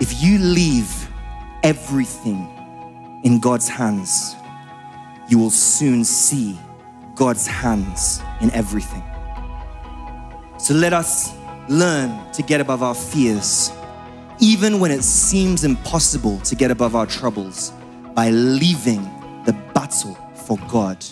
If you leave everything in God's hands, you will soon see God's hands in everything. So let us learn to get above our fears, even when it seems impossible to get above our troubles, by leaving the battle for God.